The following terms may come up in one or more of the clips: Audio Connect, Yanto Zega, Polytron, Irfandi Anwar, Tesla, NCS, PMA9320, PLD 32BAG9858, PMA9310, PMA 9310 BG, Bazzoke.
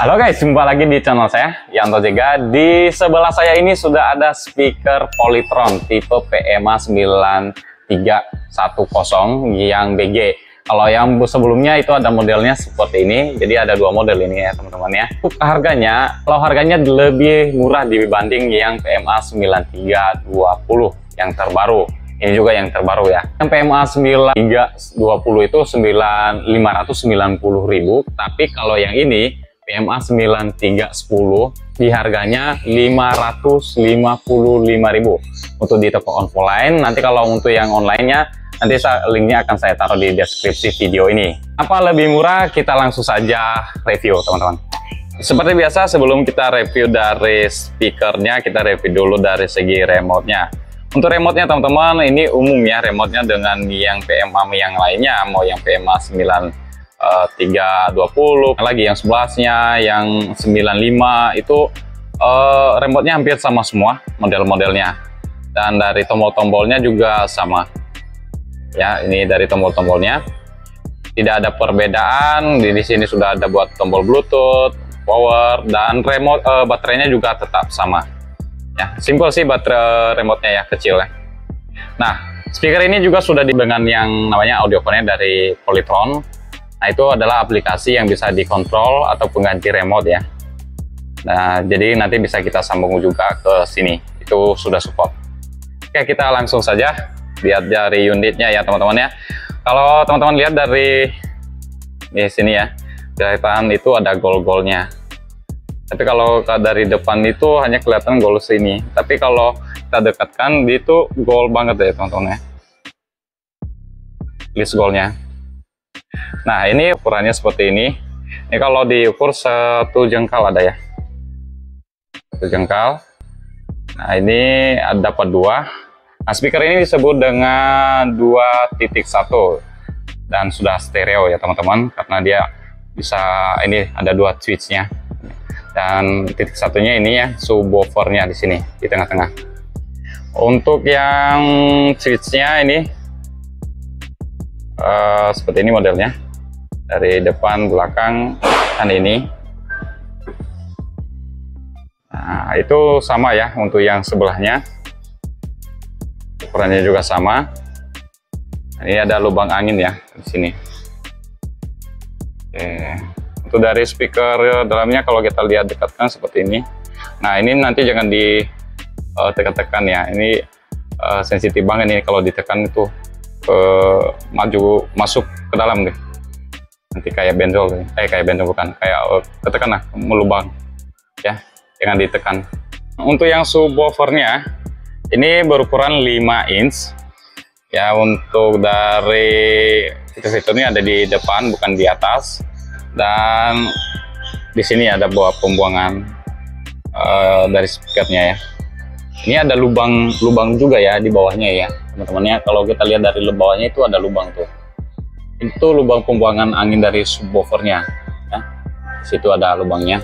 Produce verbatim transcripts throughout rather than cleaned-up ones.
Halo guys, jumpa lagi di channel saya, Yanto Zega. Di sebelah saya ini sudah ada speaker Polytron tipe P M A sembilan tiga satu nol yang B G. Kalau yang sebelumnya itu ada modelnya seperti ini, jadi ada dua model ini ya teman-teman ya. Harganya, kalau harganya lebih murah dibanding yang P M A sembilan tiga dua nol yang terbaru. Ini juga yang terbaru ya. Yang P M A sembilan tiga dua nol itu lima ratus sembilan puluh ribu rupiah, tapi kalau yang ini P M A sembilan tiga satu nol di harganya lima ratus lima puluh lima ribu rupiah untuk di toko offline. Nanti kalau untuk yang online-nya nanti linknya akan saya taruh di deskripsi video ini. Apa lebih murah? Kita langsung saja review teman-teman. Seperti biasa, sebelum kita review dari speakernya, kita review dulu dari segi remote-nya. Untuk remote-nya teman-teman, ini umum ya remote-nya dengan yang P M A yang lainnya, mau yang P M A sembilan tiga dua nol lagi, yang sebelasnya, yang sembilan lima itu uh, remote-nya hampir sama semua model-modelnya, dan dari tombol-tombolnya juga sama ya. Ini dari tombol-tombolnya tidak ada perbedaan. Di sini sudah ada buat tombol Bluetooth, power, dan remote uh, baterainya juga tetap sama ya. Simple sih baterai remote-nya ya, kecil ya. Nah, speaker ini juga sudah dengan yang namanya Audio Connect dari Polytron. Nah, itu adalah aplikasi yang bisa dikontrol atau pengganti remote ya. Nah, jadi nanti bisa kita sambung juga ke sini. Itu sudah support. Oke, kita langsung saja lihat dari unitnya ya teman-teman ya. Kalau teman-teman lihat dari di sini ya, kelihatan itu ada gol-golnya. Tapi kalau dari depan itu hanya kelihatan gol sini. Tapi kalau kita dekatkan, itu gol banget ya teman-teman ya. List golnya. Nah, ini ukurannya seperti ini. Ini kalau diukur satu jengkal ada ya, satu jengkal. Nah, ini ada dapat dua. Nah, speaker ini disebut dengan dua titik satu dan sudah stereo ya teman-teman, karena dia bisa ini ada dua switchnya, dan titik satunya ini ya subwoofernya di sini di tengah-tengah. Untuk yang switchnya ini. Uh, seperti ini modelnya, dari depan, belakang, dan ini. Nah, itu sama ya untuk yang sebelahnya, ukurannya juga sama. Nah, ini ada lubang angin ya di sini. Oke. Untuk dari speaker dalamnya kalau kita lihat dekatkan seperti ini. Nah, ini nanti jangan di uh, tekan-tekan ya, ini uh, sensitif banget ini kalau ditekan itu. Ke, maju masuk ke dalam deh, nanti kayak benjol deh. eh kayak benjol bukan kayak uh, ketekan lah, melubang ya, jangan ditekan. Untuk yang subwoofernya ini berukuran lima inch ya. Untuk dari fitur-fiturnya ada di depan bukan di atas, dan di sini ada buat pembuangan uh, dari speakernya ya. Ini ada lubang-lubang juga ya di bawahnya ya teman-temannya. Kalau kita lihat dari bawahnya itu ada lubang tuh. Itu lubang pembuangan angin dari subwoofernya. Ya. Situ ada lubangnya.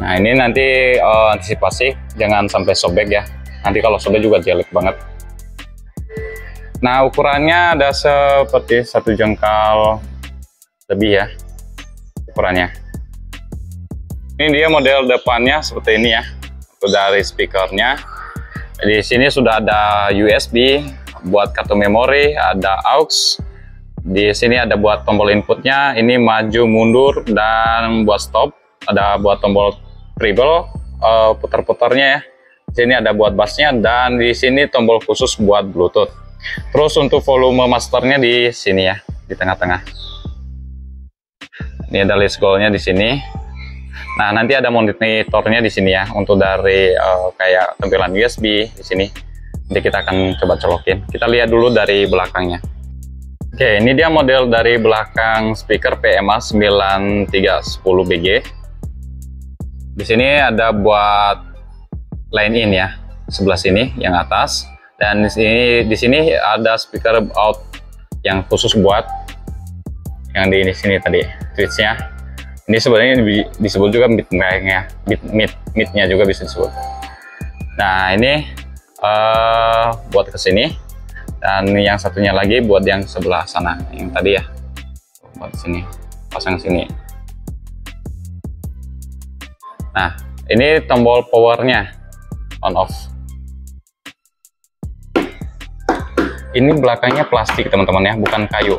Nah, ini nanti uh, antisipasi jangan sampai sobek ya. Nanti kalau sobek juga jelek banget. Nah, ukurannya ada seperti satu jengkal lebih ya ukurannya. Ini dia model depannya seperti ini ya. Dari speakernya di sini sudah ada U S B buat kartu memori, ada aux, di sini ada buat tombol inputnya, ini maju mundur dan buat stop, ada buat tombol treble uh, putar-putarnya ya, di sini ada buat bassnya, dan di sini tombol khusus buat Bluetooth. Terus untuk volume masternya di sini ya, di tengah-tengah. Ini ada list goalnya di sini. Nah, nanti ada monitornya di sini ya, untuk dari uh, kayak tampilan U S B di sini. Nanti kita akan coba colokin. Kita lihat dulu dari belakangnya. Oke, ini dia model dari belakang speaker P M A sembilan tiga satu nol B G. Di sini ada buat line in ya, sebelah sini yang atas, dan di sini di sini ada speaker out yang khusus buat yang di sini tadi switch-nya. Ini sebenarnya disebut juga mid-nya, mid-nya juga bisa disebut. Nah, ini uh, buat ke sini, dan yang satunya lagi buat yang sebelah sana, yang tadi ya, buat sini, pasang sini. Nah, ini tombol powernya on off. Ini belakangnya plastik teman-teman ya, bukan kayu.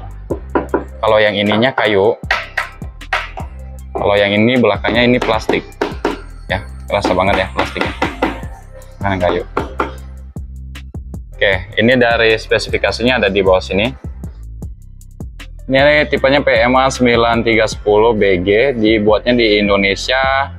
Kalau yang ininya kayu, kalau yang ini belakangnya ini plastik. Ya, kerasa banget ya plastiknya. Bukan kayu. Oke, ini dari spesifikasinya ada di bawah sini. Ini tipenya P M A sembilan tiga satu nol B G, dibuatnya di Indonesia.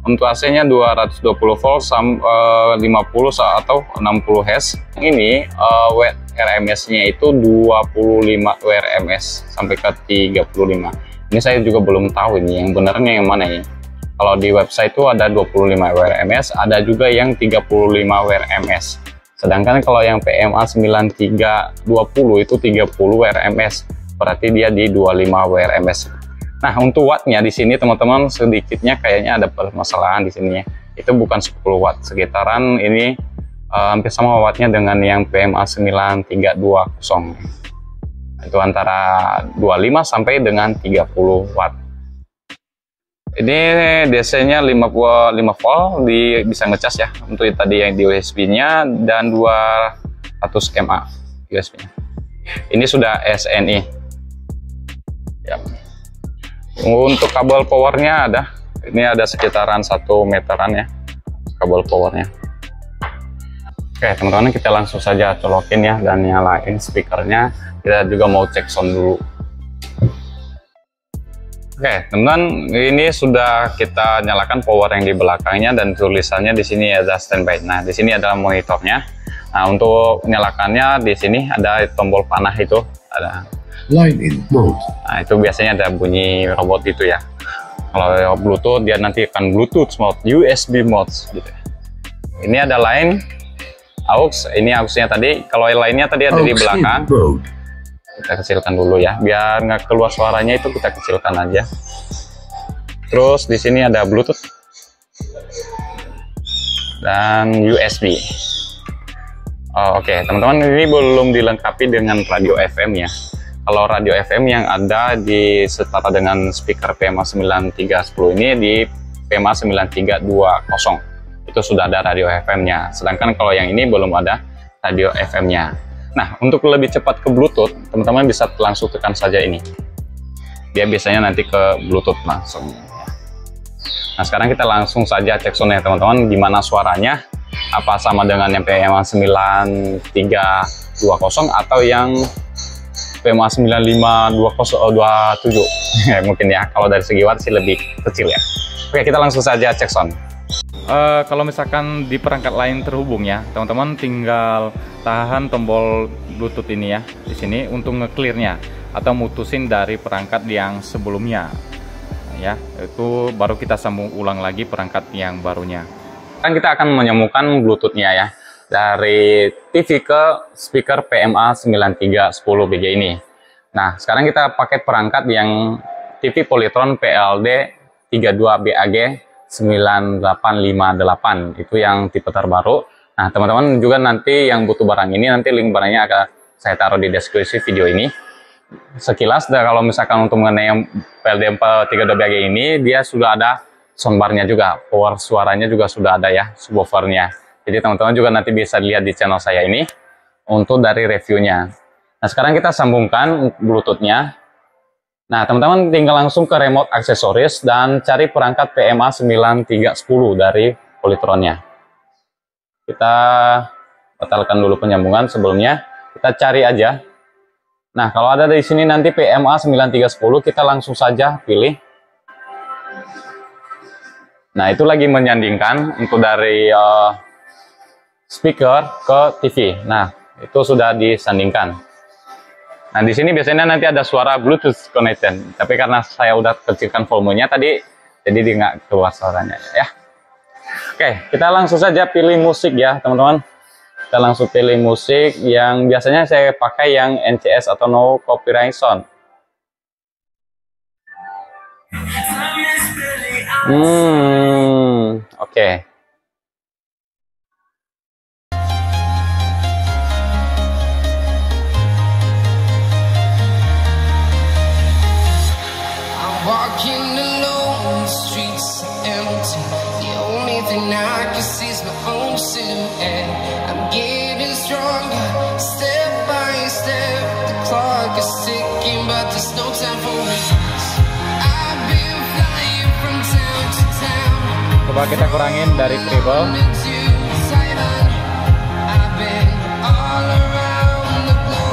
Untuk A C-nya dua ratus dua puluh volt sampai lima puluh atau enam puluh hertz. Ini W R M S-nya itu dua puluh lima W R M S sampai ke tiga puluh lima. Ini saya juga belum tahu ini yang benernya yang mana ya. Kalau di website itu ada dua puluh lima W R M S, ada juga yang tiga puluh lima W R M S. Sedangkan kalau yang P M A sembilan tiga dua nol itu tiga puluh W R M S. Berarti dia di dua puluh lima W R M S. Nah, untuk wattnya di sini teman-teman sedikitnya kayaknya ada permasalahan di sini ya. Itu bukan sepuluh watt, sekitaran ini eh, hampir sama wattnya dengan yang P M A sembilan tiga dua nol. Itu antara dua puluh lima sampai dengan tiga puluh watt. Ini D C-nya lima puluh lima volt, di, bisa ngecas ya. Untuk tadi yang di U S B-nya dan dua ratus M A U S B-nya. Ini sudah S N I. Ya. Untuk kabel powernya ada, ini ada sekitaran satu meteran ya kabel powernya. Oke teman-teman, kita langsung saja colokin ya dan nyalain speakernya. Kita juga mau cek sound dulu. Oke teman-teman, ini sudah kita nyalakan power yang di belakangnya dan tulisannya di sini ada standby. Nah di sini ada monitornya. Nah untuk nyalakannya di sini ada tombol panah itu ada. Line in mode. Nah itu biasanya ada bunyi robot itu ya. Kalau Bluetooth dia nanti akan Bluetooth mode, U S B mode gitu. Ini ada line aux, ini auxnya tadi. Kalau lainnya tadi ada aux di belakang. Kita kecilkan dulu ya, biar nggak keluar suaranya itu kita kecilkan aja. Terus di sini ada Bluetooth dan U S B. Oh, Oke okay. Teman-teman, ini belum dilengkapi dengan radio F M ya. Kalau radio F M yang ada di setara dengan speaker P M A sembilan tiga satu nol ini di P M A sembilan tiga dua nol itu sudah ada radio F M-nya. Sedangkan kalau yang ini belum ada radio F M-nya. Nah untuk lebih cepat ke Bluetooth, teman-teman bisa langsung tekan saja ini. Dia biasanya nanti ke Bluetooth langsung. Nah sekarang kita langsung saja cek soundnya teman-teman, gimana suaranya? Apa sama dengan yang P M A sembilan tiga dua nol atau yang P M A sembilan lima dua nol dua tujuh mungkin ya. Kalau dari segi watt sih lebih kecil ya. Oke kita langsung saja cek sound. Uh, kalau misalkan di perangkat lain terhubung ya teman-teman, tinggal tahan tombol Bluetooth ini ya di sini untuk nge-clearnya atau mutusin dari perangkat yang sebelumnya ya, itu baru kita sambung ulang lagi perangkat yang barunya. Sekarang kita akan menyambungkan Bluetooth-nya ya dari T V ke speaker P M A sembilan tiga satu nol B G ini. Nah, sekarang kita pakai perangkat yang T V Polytron P L D tiga dua B A G sembilan delapan lima delapan. Itu yang tipe terbaru. Nah, teman-teman juga nanti yang butuh barang ini, nanti link barangnya akan saya taruh di deskripsi video ini. Sekilas, kalau misalkan untuk mengenai P L D tiga dua B A G ini, dia sudah ada soundbarnya juga. Power suaranya juga sudah ada ya, subwoofernya. Jadi teman-teman juga nanti bisa lihat di channel saya ini untuk dari reviewnya. Nah sekarang kita sambungkan Bluetooth-nya. Nah teman-teman tinggal langsung ke remote aksesoris dan cari perangkat P M A sembilan tiga satu nol dari Polytron-nya. Kita batalkan dulu penyambungan sebelumnya. Kita cari aja. Nah kalau ada di sini nanti P M A sembilan tiga satu nol kita langsung saja pilih. Nah itu lagi menyandingkan untuk dari Uh, speaker ke T V. Nah, itu sudah disandingkan. Nah, di sini biasanya nanti ada suara Bluetooth connection, tapi karena saya udah kecilkan volumenya tadi, jadi dia nggak keluar suaranya ya. Oke, kita langsung saja pilih musik ya, teman-teman. Kita langsung pilih musik yang biasanya saya pakai yang N C S atau no copyright sound. Hmm, oke. Okay. Walking alone, the streets are empty. coba kita kurangin dari treble.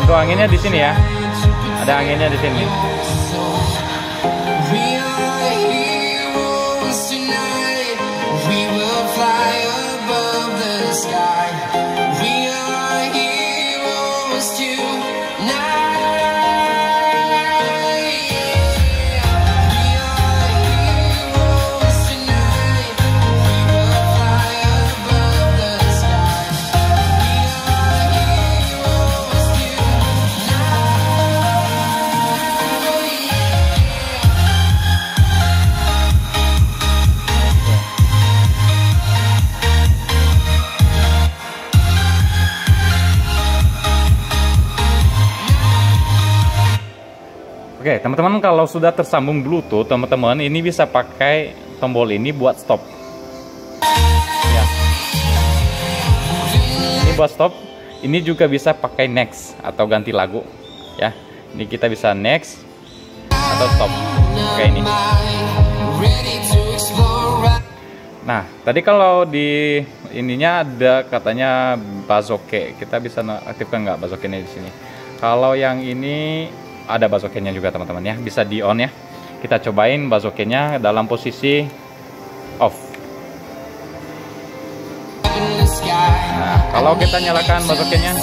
Untuk anginnya di sini ya, ada anginnya di sini. Oke, teman-teman, kalau sudah tersambung Bluetooth, teman-teman ini bisa pakai tombol ini buat stop. Ya. Ini buat stop. Ini juga bisa pakai next atau ganti lagu. Ya, ini kita bisa next atau stop. Kayak ini. Nah, tadi kalau di ininya ada katanya bazzoke. Kita bisa aktifkan nggak bazzoke-nya di sini? Kalau yang ini ada bazzoke-nya juga, teman-teman ya. Bisa di on ya. Kita cobain bazzoke-nya dalam posisi off. Nah, kalau kita nyalakan bazzoke-nya,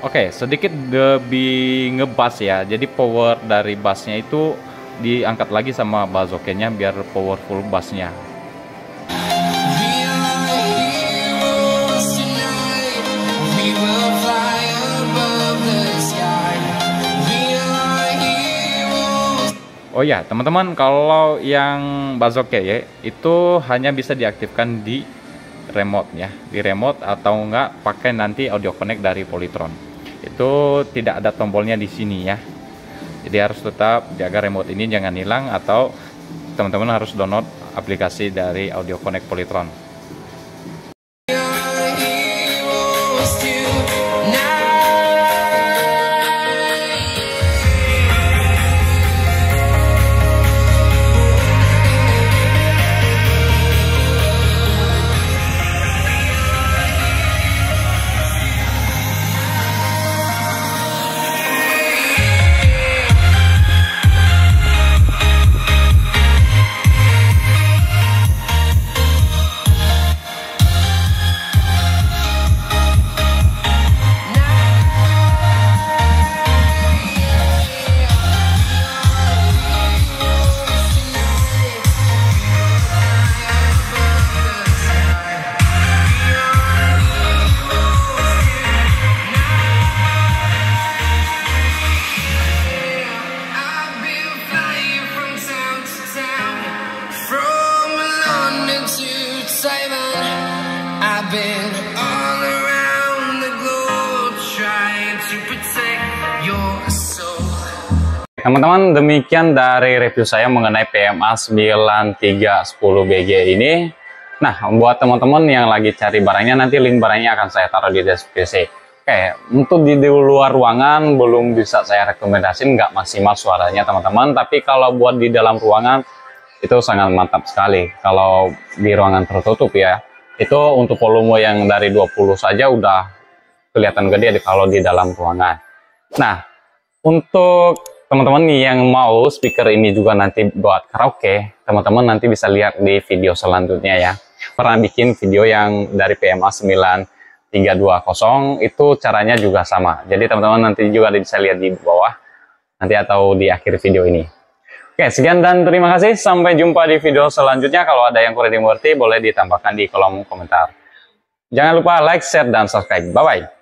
oke, sedikit lebih ngebass ya. Jadi power dari bassnya itu diangkat lagi sama bazzoke-nya biar powerful bassnya. Oh ya, teman-teman, kalau yang bazzoke ya itu hanya bisa diaktifkan di remote ya, di remote atau enggak pakai nanti Audio Connect dari Polytron. Itu tidak ada tombolnya di sini ya. Jadi harus tetap jaga remote ini jangan hilang, atau teman-teman harus download aplikasi dari Audio Connect Polytron. Teman-teman, demikian dari review saya mengenai P M A sembilan tiga satu nol B G ini. Nah, buat teman-teman yang lagi cari barangnya, nanti link barangnya akan saya taruh di deskripsi. Oke, untuk di luar ruangan belum bisa saya rekomendasiin, nggak maksimal suaranya teman-teman. Tapi kalau buat di dalam ruangan itu sangat mantap sekali. Kalau di ruangan tertutup ya, itu untuk volume yang dari dua puluh saja udah kelihatan gede kalau di dalam ruangan. Nah, untuk teman-teman yang mau speaker ini juga nanti buat karaoke, teman-teman nanti bisa lihat di video selanjutnya ya. Pernah bikin video yang dari P M A sembilan tiga dua nol itu caranya juga sama. Jadi teman-teman nanti juga bisa lihat di bawah nanti atau di akhir video ini. Oke, sekian dan terima kasih. Sampai jumpa di video selanjutnya. Kalau ada yang kurang dimengerti boleh ditambahkan di kolom komentar. Jangan lupa like, share, dan subscribe. Bye-bye.